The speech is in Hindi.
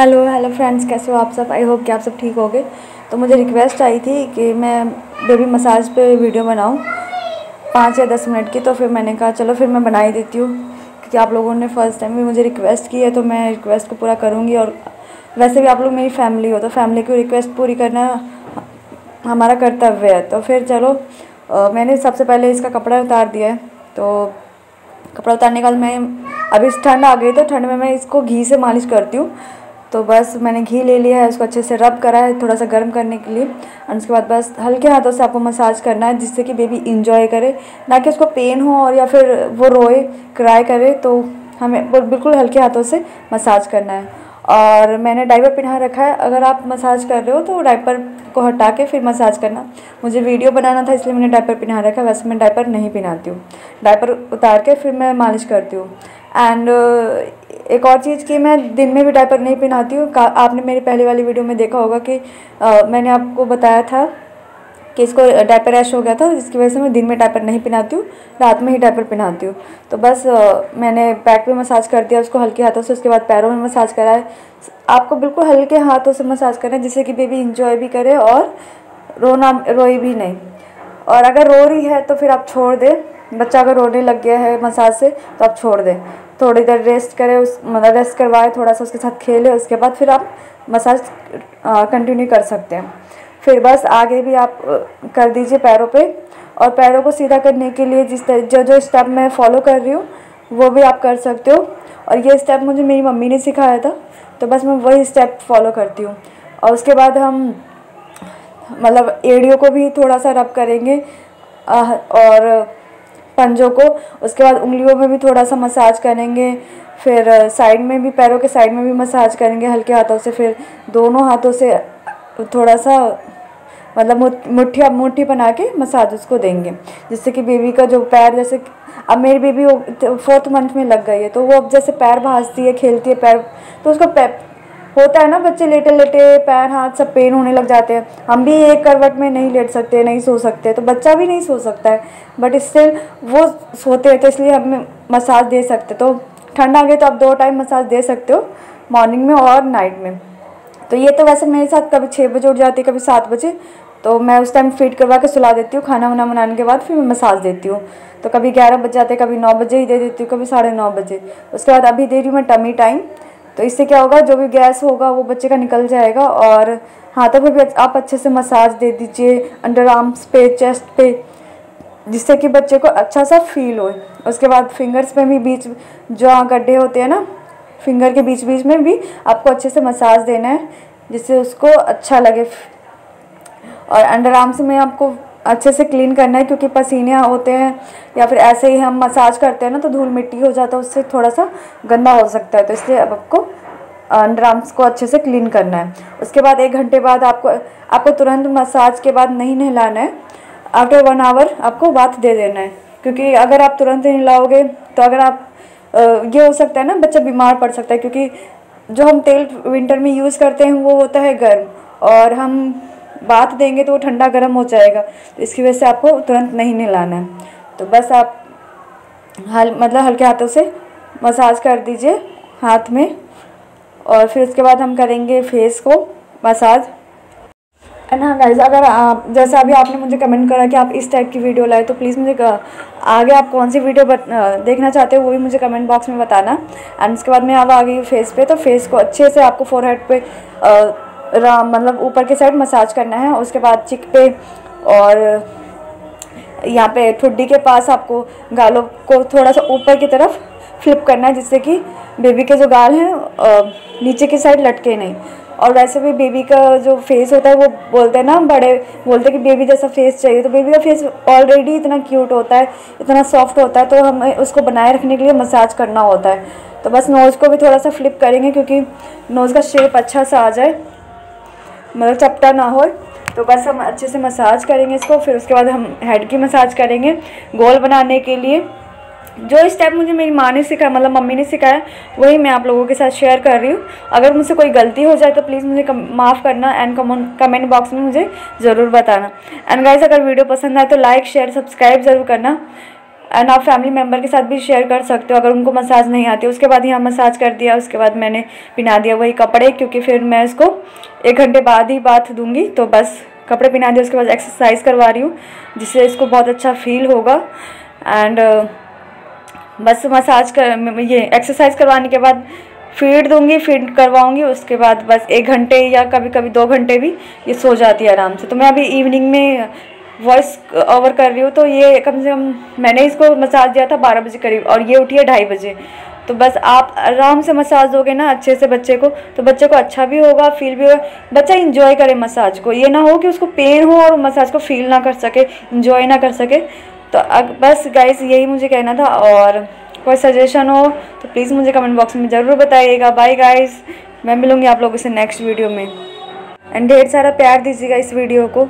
हेलो फ्रेंड्स, कैसे हो आप सब। आई होप कि आप सब ठीक होगे। तो मुझे रिक्वेस्ट आई थी कि मैं बेबी मसाज पे वीडियो बनाऊं 5 या 10 मिनट की, तो फिर मैंने कहा चलो फिर मैं बना ही देती हूँ, क्योंकि आप लोगों ने फ़र्स्ट टाइम भी मुझे रिक्वेस्ट की है तो मैं रिक्वेस्ट को पूरा करूँगी। और वैसे भी आप लोग मेरी फैमिली हो तो फैमिली की रिक्वेस्ट पूरी करना हमारा कर्तव्य है। तो फिर चलो मैंने सबसे पहले इसका कपड़ा उतार दिया है। तो कपड़ा उतारने के बाद मैं अभी ठंड आ गई तो ठंड में मैं इसको घी से मालिश करती हूँ। तो बस मैंने घी ले लिया है, उसको अच्छे से रब करा है थोड़ा सा गर्म करने के लिए, और उसके बाद बस हल्के हाथों से आपको मसाज करना है जिससे कि बेबी इंजॉय करे, ना कि उसको पेन हो और या फिर वो रोए क्राई करे। तो हमें बिल्कुल हल्के हाथों से मसाज करना है। और मैंने डायपर पहना रखा है। अगर आप मसाज कर रहे हो तो डायपर को हटा के फिर मसाज करना। मुझे वीडियो बनाना था इसलिए मैंने डायपर पहना रखा है, वैसे मैं डायपर नहीं पहनाती हूँ। डायपर उतार के फिर मैं मालिश करती हूँ। एंड एक और चीज़ कि मैं दिन में भी डायपर नहीं पहनाती हूँ। आपने मेरी पहले वाली वीडियो में देखा होगा कि मैंने आपको बताया था कि इसको डायपर रैश हो गया था, जिसकी वजह से मैं दिन में डायपर नहीं पहनाती हूँ, रात में ही डायपर पहनाती हूँ। तो बस मैंने बैक पे मसाज कर दिया उसको हल्के हाथों से, उसके बाद पैरों में मसाज करा है। आपको बिल्कुल हल्के हाथों से मसाज करना है जिससे कि बेबी इंजॉय भी करे और रोए भी नहीं। और अगर रो रही है तो फिर आप छोड़ दें। बच्चा अगर रोने लग गया है मसाज से तो आप छोड़ दें, थोड़ी देर रेस्ट करें, रेस्ट करवाएं, थोड़ा सा उसके साथ खेलें। उसके बाद फिर आप मसाज कंटिन्यू कर सकते हैं। फिर बस आगे भी आप कर दीजिए पैरों पे। और पैरों को सीधा करने के लिए जिस तरह जो स्टेप मैं फॉलो कर रही हूँ वो भी आप कर सकते हो। और ये स्टेप मुझे मेरी मम्मी ने सिखाया था तो बस मैं वही स्टेप फॉलो करती हूँ। और उसके बाद हम मतलब एड़ियों को भी थोड़ा सा रब करेंगे और पंजों को, उसके बाद उंगलियों में भी थोड़ा सा मसाज करेंगे, फिर साइड में भी, पैरों के साइड में भी मसाज करेंगे हल्के हाथों से। फिर दोनों हाथों से थोड़ा सा मतलब मुट्ठी बना के मसाज उसको देंगे जिससे कि बेबी का जो पैर, जैसे अब मेरी बेबी 4th मंथ में लग गई है तो वो अब जैसे पैर भाजती है, खेलती है पैर, तो उसको होता है ना बच्चे लेटे लेटे पैर हाथ सब पेन होने लग जाते हैं। हम भी एक करवट में नहीं लेट सकते, नहीं सो सकते, तो बच्चा भी नहीं सो सकता है, बट स्टिल वो सोते हैं तो इसलिए हम मसाज दे सकते। तो ठंड आ गई तो आप 2 टाइम मसाज दे सकते हो, मॉर्निंग में और नाइट में। तो ये तो वैसे मेरे साथ कभी 6 बजे उठ जाती है, कभी 7 बजे, तो मैं उस टाइम फीड करवा के सुला देती हूँ। खाना वाना बनाने के बाद फिर मैं मसाज देती हूँ। तो कभी 11 बज जाते, कभी 9 बजे ही दे देती हूँ, कभी 9:30 बजे। उसके बाद अभी दे रही हूँ मैं टमी टाइम। तो इससे क्या होगा, जो भी गैस होगा वो बच्चे का निकल जाएगा। और हाथों पे भी आप अच्छे से मसाज दे दीजिए, अंडर आर्म्स पे, चेस्ट पे, जिससे कि बच्चे को अच्छा सा फील हो। उसके बाद फिंगर्स में भी, बीच जो गड्ढे होते हैं ना फिंगर के बीच में भी आपको अच्छे से मसाज देना है जिससे उसको अच्छा लगे। और अंडर आर्म्स में आपको अच्छे से क्लीन करना है क्योंकि पसीने होते हैं या फिर ऐसे ही हम मसाज करते हैं ना तो धूल मिट्टी हो जाता है, उससे थोड़ा सा गंदा हो सकता है। तो इसलिए अब आपको अंडर आर्म्स को अच्छे से क्लीन करना है। उसके बाद 1 घंटे बाद आपको तुरंत मसाज के बाद नहीं नहलाना है। आफ्टर 1 आवर आपको बाथ दे देना है, क्योंकि अगर आप तुरंत नहलाओगे तो अगर आप ये हो सकता है ना बच्चा बीमार पड़ सकता है, क्योंकि जो हम तेल विंटर में यूज़ करते हैं वो होता है गर्म, और हम बात देंगे तो वो ठंडा गर्म हो जाएगा, तो इसकी वजह से आपको तुरंत नहीं नहलाना है। तो बस आप हल्के हाथों से मसाज कर दीजिए हाथ में। और फिर उसके बाद हम करेंगे फेस को मसाज। एंड हाँ गाइस, अगर आप जैसे अभी आपने मुझे कमेंट करा कि आप इस टाइप की वीडियो लाए, तो प्लीज़ मुझे आगे आप कौन सी वीडियो देखना चाहते हो वो भी मुझे कमेंट बॉक्स में बताना। एंड उसके बाद मैं अब आ गई हूँ फेस पे। तो फेस को अच्छे से आपको फोरहेड पे मतलब ऊपर के साइड मसाज करना है। उसके बाद चिक पे और यहाँ पे ठुड्डी के पास आपको गालों को थोड़ा सा ऊपर की तरफ फ्लिप करना है जिससे कि बेबी के जो गाल हैं नीचे की साइड लटके नहीं। और वैसे भी बेबी का जो फेस होता है वो बोलते हैं ना, बड़े बोलते हैं कि बेबी जैसा फेस चाहिए, तो बेबी का फेस ऑलरेडी इतना क्यूट होता है, इतना सॉफ्ट होता है, तो हमें उसको बनाए रखने के लिए मसाज करना होता है। तो बस नोज़ को भी थोड़ा सा फ्लिप करेंगे क्योंकि नोज़ का शेप अच्छा सा आ जाए, मतलब चपटा ना हो। तो बस हम अच्छे से मसाज करेंगे इसको। फिर उसके बाद हम हेड की मसाज करेंगे गोल बनाने के लिए। जो स्टेप मुझे मेरी माँ ने सिखाया, मतलब मम्मी ने सिखाया, वही मैं आप लोगों के साथ शेयर कर रही हूँ। अगर मुझसे कोई गलती हो जाए तो प्लीज़ मुझे माफ़ करना एंड कमेंट बॉक्स में मुझे ज़रूर बताना। एंड गाइस, अगर वीडियो पसंद आए तो लाइक शेयर सब्सक्राइब ज़रूर करना। एंड आप फैमिली मेम्बर के साथ भी शेयर कर सकते हो अगर उनको मसाज नहीं आती। उसके बाद यहाँ मसाज कर दिया, उसके बाद मैंने पहना दिया वही कपड़े, क्योंकि फिर मैं इसको 1 घंटे बाद ही बाथ दूंगी, तो बस कपड़े पहना दिए। उसके बाद एक्सरसाइज करवा रही हूँ जिससे इसको बहुत अच्छा फील होगा। एंड बस मसाज कर ये एक्सरसाइज करवाने के बाद फीड दूंगी, फीड करवाऊंगी। उसके बाद बस 1 घंटे या कभी कभी 2 घंटे भी ये सो जाती है आराम से। तो मैं अभी इवनिंग में वॉइस ओवर कर रही हूँ, तो ये कम से कम मैंने इसको मसाज दिया था 12 बजे करीब और ये उठी है 2:30 बजे। तो बस आप आराम से मसाज दोगे ना अच्छे से बच्चे को, तो बच्चे को अच्छा भी होगा, फील भी होगा, बच्चा इंजॉय करे मसाज को। ये ना हो कि उसको पेन हो और मसाज को फील ना कर सके, इंजॉय ना कर सके। तो बस गाइस यही मुझे कहना था, और कोई सजेशन हो तो प्लीज़ मुझे कमेंट बॉक्स में ज़रूर बताइएगा। बाय गाइस, मैं मिलूँगी आप लोगों से नेक्स्ट वीडियो में, एंड ढेर सारा प्यार दीजिएगा इस वीडियो को।